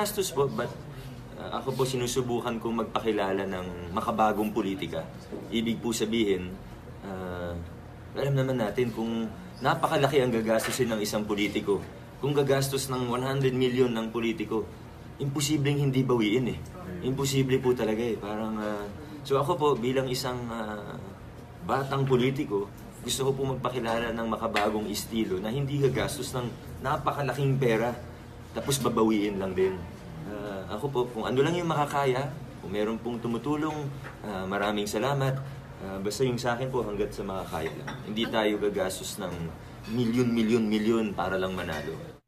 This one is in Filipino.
gastos po, but ako po sinusubukan kong magpakilala ng makabagong politika. Ibig po sabihin, alam naman natin kung napakalaki ang gagastusin ng isang politiko. Kung gagastos ng 100 million ng politiko, imposibleng hindi bawiin eh. Imposible po talaga eh. Parang, so ako po bilang isang batang politiko, gusto ko po magpakilala ng makabagong estilo na hindi gagastos ng napakalaking pera tapos babawiin lang din. Ako po, kung ano lang yung makakaya, kung meron pong tumutulong, maraming salamat. Basta yung sa akin po hanggat sa makakaya lang. Hindi tayo gagastos ng milyon, milyon, milyon para lang manalo.